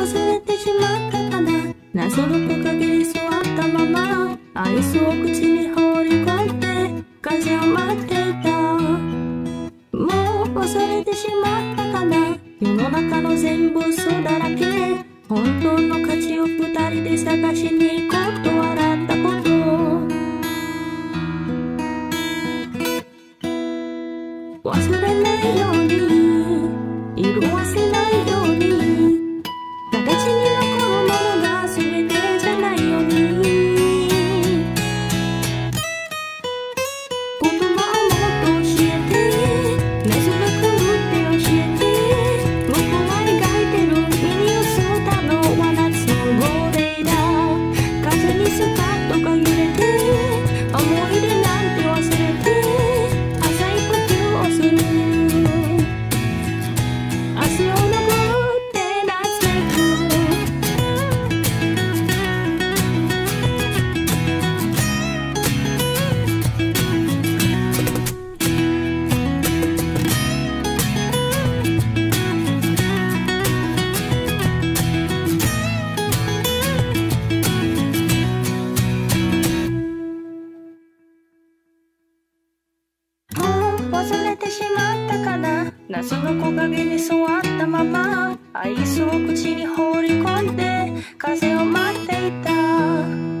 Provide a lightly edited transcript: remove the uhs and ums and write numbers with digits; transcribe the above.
忘れてしまったかな。謎の木陰に座ったままアイスを口に放り込んで風を待っていた。もう忘れてしまったかな。世の中の全部嘘だらけ。本当の価値を二人で探しに行こうと笑ったこと。忘れないように色褪せないように形に残るものが全てじゃないように。言葉をもっと教えて、珍しくって教えて。僕は描いてる耳を吸うたのは夏のオレイラ。風にスカッとが揺れて思い出なんて忘れて忘れてしまったかな。謎の木陰に座ったままアイスを口に放り込んで風を待っていた。